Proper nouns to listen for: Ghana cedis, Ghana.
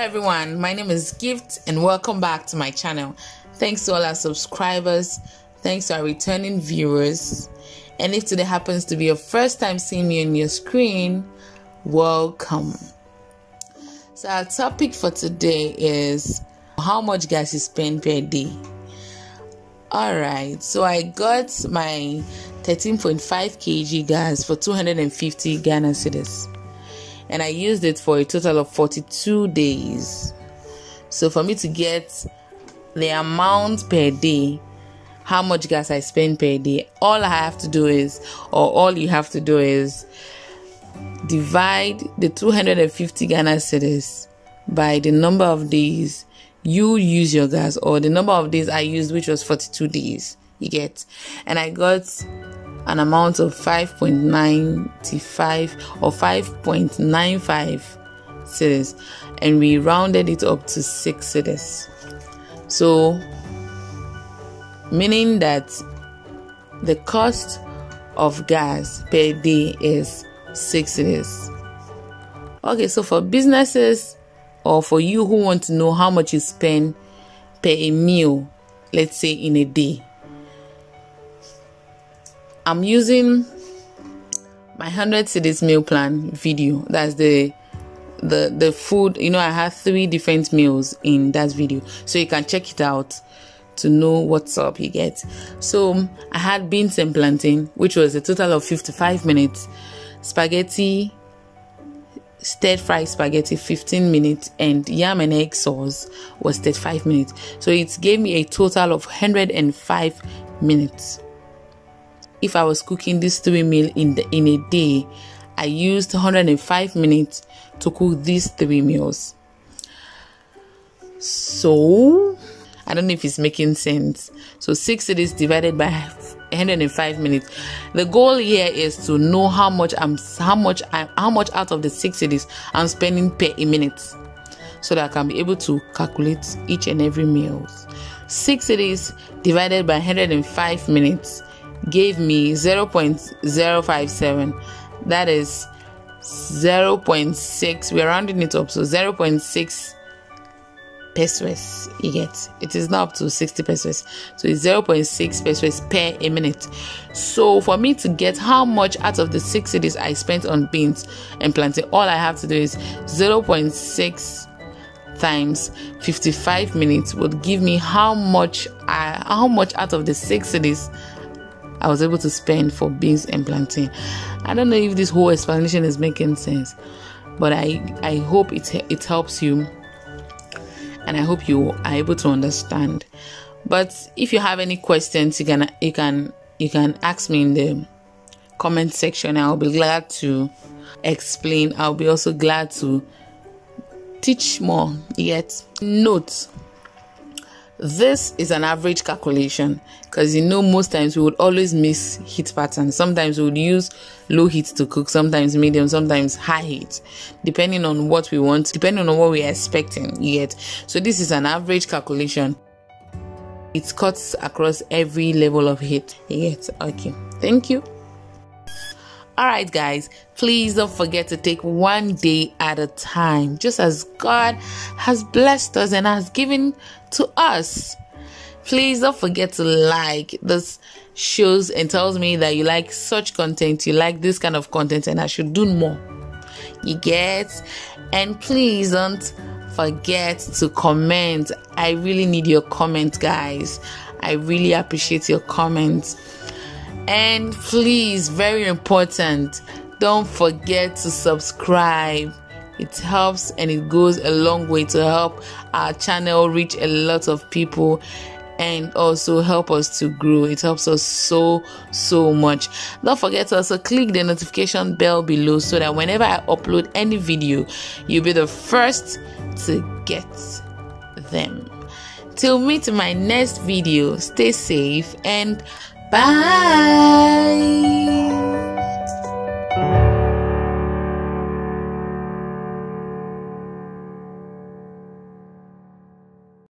everyone, my name is Gift and welcome back to my channel. Thanks to all our subscribers, thanks to our returning viewers, and if today happens to be your first time seeing me on your screen, welcome. So our topic for today is how much gas you spend per day. Alright, so I got my 13.5 kg gas for 250 Ghana cedis. And I used it for a total of 42 days. So for me to get the amount per day, how much gas I spend per day, all you have to do is divide the 250 Ghana cedis by the number of days you use your gas, or the number of days I used, which was 42 days. You get, and I got an amount of 5.95 or 5.95 cedis, and we rounded it up to 6 cedis. So meaning that the cost of gas per day is 6 cedis. Okay, so for businesses or for you who want to know how much you spend per a meal, let's say in a day, I'm using my 100 cedis meal plan video. That's the food, you know, I have 3 different meals in that video, so you can check it out to know what's up, you get. So I had beans and plantain, which was a total of 55 minutes, spaghetti, stir-fried spaghetti 15 minutes, and yam and egg sauce was 35 minutes. So it gave me a total of 105 minutes. If I was cooking this 3 meal in a day, I used 105 minutes to cook these 3 meals. So I don't know if it's making sense. So 6 cedis divided by 105 minutes. The goal here is to know how much out of the 6 cedis I'm spending per a minute, so that I can be able to calculate each and every meal. 6 cedis divided by 105 minutes gave me 0.057. that is 0.6, we're rounding it up, so 0.6 pesos. You get, it is now up to 60 pesos, so it's 0.6 pesos per a minute. So for me to get how much out of the 6 cedis I spent on beans and plantain, all I have to do is 0.6 times 55 minutes would give me how much out of the 6 cedis I was able to spend for beans and plantain. I don't know if this whole explanation is making sense, but I hope it helps you, and I hope you are able to understand. But if you have any questions, you can ask me in the comment section. I'll be glad to explain. I'll be also glad to teach more. Yet note, this is an average calculation, because you know most times we would always miss heat patterns. Sometimes we would use low heat to cook, sometimes medium, sometimes high heat, depending on what we want, depending on what we are expecting, you get. So this is an average calculation. It cuts across every level of heat, you get. Okay, thank you. Alright guys, please don't forget to take one day at a time, just as God has blessed us and has given to us. Please don't forget to like this shows and tells me that you like such content, you like this kind of content, and I should do more, you get. And please don't forget to comment. I really need your comment, guys. I really appreciate your comments. And please, very important, don't forget to subscribe. It helps, and it goes a long way to help our channel reach a lot of people and also help us to grow. It helps us so much. Don't forget to also click the notification bell below, so that whenever I upload any video, you'll be the first to get them. Till me to my next video, stay safe and bye.